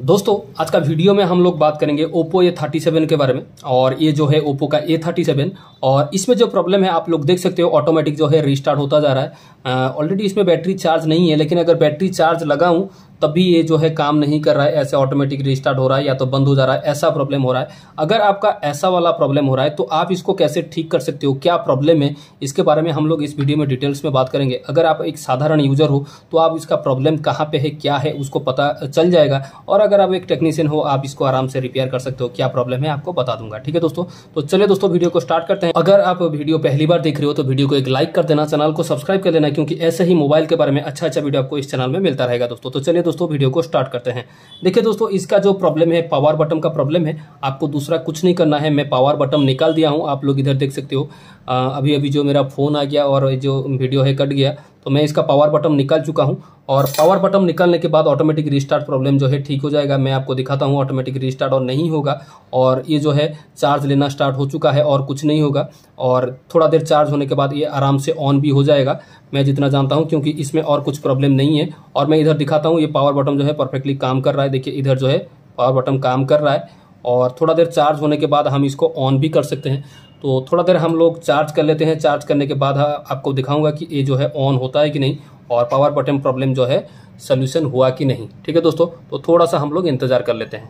दोस्तों आज का वीडियो में हम लोग बात करेंगे Oppo A37 के बारे में। और ये जो है Oppo का A37 और इसमें जो प्रॉब्लम है आप लोग देख सकते हो, ऑटोमेटिक जो है रिस्टार्ट होता जा रहा है। ऑलरेडी इसमें बैटरी चार्ज नहीं है, लेकिन अगर बैटरी चार्ज लगाऊं तब भी ये जो है काम नहीं कर रहा है। ऐसे ऑटोमेटिक रिस्टार्ट हो रहा है या तो बंद हो जा रहा है, ऐसा प्रॉब्लम हो रहा है। अगर आपका ऐसा वाला प्रॉब्लम हो रहा है तो आप इसको कैसे ठीक कर सकते हो, क्या प्रॉब्लम है, इसके बारे में हम लोग इस वीडियो में डिटेल्स में बात करेंगे। अगर आप एक साधारण यूजर हो तो आप इसका प्रॉब्लम कहाँ पे है, क्या है, उसको पता चल जाएगा। और अगर आप एक टेक्नीशियन हो आप इसको आराम से रिपेयर कर सकते हो। क्या प्रॉब्लम है आपको बता दूंगा, ठीक है दोस्तों। तो चलिए दोस्तों वीडियो को स्टार्ट करते हैं। अगर आप वीडियो पहली बार देख रहे हो तो वीडियो को एक लाइक कर देना, चैनल को सब्सक्राइब कर लेना, क्योंकि ऐसे ही मोबाइल के बारे में अच्छा वीडियो आपको इस चैनल में मिलता रहेगा दोस्तों। तो चलिए दोस्तों वीडियो को स्टार्ट करते हैं। देखिए दोस्तों इसका जो प्रॉब्लम है पावर बटन का प्रॉब्लम है, आपको दूसरा कुछ नहीं करना है। मैं पावर बटन निकाल दिया हूं, आप लोग इधर देख सकते हो। अभी जो मेरा फोन आ गया और जो वीडियो है कट गया, तो मैं इसका पावर बटन निकाल चुका हूं। और पावर बटन निकालने के बाद ऑटोमेटिक रिस्टार्ट प्रॉब्लम जो है ठीक हो जाएगा। मैं आपको दिखाता हूं ऑटोमेटिक रिस्टार्ट और नहीं होगा। और ये जो है चार्ज लेना स्टार्ट हो चुका है और कुछ नहीं होगा। और थोड़ा देर चार्ज होने के बाद ये आराम से ऑन भी हो जाएगा, मैं जितना जानता हूं, क्योंकि इसमें और कुछ प्रॉब्लम नहीं है। और मैं इधर दिखाता हूँ ये पावर बटन जो है परफेक्टली काम कर रहा है। देखिए इधर जो है पावर बटन काम कर रहा है और थोड़ा देर चार्ज होने के बाद हम इसको ऑन भी कर सकते हैं। तो थोड़ा देर हम लोग चार्ज कर लेते हैं। चार्ज करने के बाद आपको दिखाऊंगा कि ये जो है ऑन होता है कि नहीं और पावर बटन प्रॉब्लम जो है सॉल्यूशन हुआ कि नहीं, ठीक है दोस्तों। तो थोड़ा सा हम लोग इंतज़ार कर लेते हैं।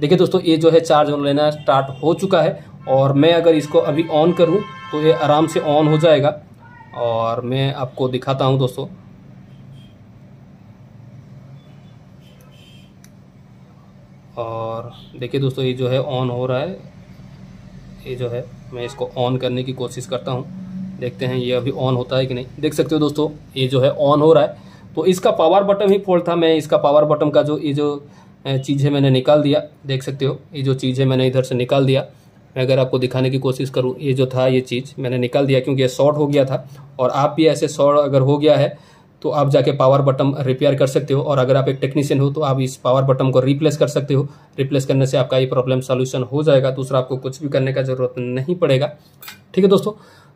देखिए दोस्तों ये जो है चार्ज लेना स्टार्ट हो चुका है और मैं अगर इसको अभी ऑन करूँ तो ये आराम से ऑन हो जाएगा। और मैं आपको दिखाता हूँ दोस्तों, और देखिए दोस्तों ये जो है ऑन हो रहा है। ये जो है मैं इसको ऑन करने की कोशिश करता हूँ, देखते हैं ये अभी ऑन होता है कि नहीं। देख सकते हो दोस्तों ये जो है ऑन हो रहा है। तो इसका पावर बटन ही फॉल्ट था। मैं इसका पावर बटन का जो ये जो चीज़ है मैंने निकाल दिया, देख सकते हो ये जो चीज़ है मैंने इधर से निकाल दिया। मैं अगर आपको दिखाने की कोशिश करूँ, ये जो था ये चीज़ मैंने निकाल दिया क्योंकि ये शॉर्ट हो गया था। और आप भी ऐसे शॉर्ट अगर हो गया है तो आप जाके पावर बटन रिपेयर कर सकते हो। और अगर आप एक टेक्नीशियन हो तो आप इस पावर बटन को रिप्लेस कर सकते हो। रिप्लेस करने से आपका ये प्रॉब्लम सॉल्यूशन हो जाएगा, दूसरा आपको कुछ भी करने का ज़रूरत नहीं पड़ेगा, ठीक है दोस्तों।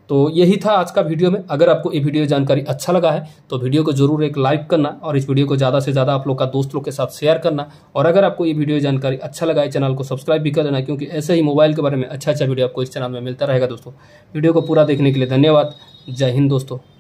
तो यही था आज का वीडियो में। अगर आपको ये वीडियो जानकारी अच्छा लगा है तो वीडियो को जरूर एक लाइक करना और इस वीडियो को ज़्यादा से ज़्यादा आप लोग का दोस्त लोग के साथ शेयर करना। और अगर आपको ये वीडियो जानकारी अच्छा लगा है चैनल को सब्सक्राइब भी कर देना, क्योंकि ऐसे ही मोबाइल के बारे में अच्छा वीडियो आपको इस चैनल में मिलता रहेगा दोस्तों। वीडियो को पूरा देखने के लिए धन्यवाद। जय हिंद दोस्तों।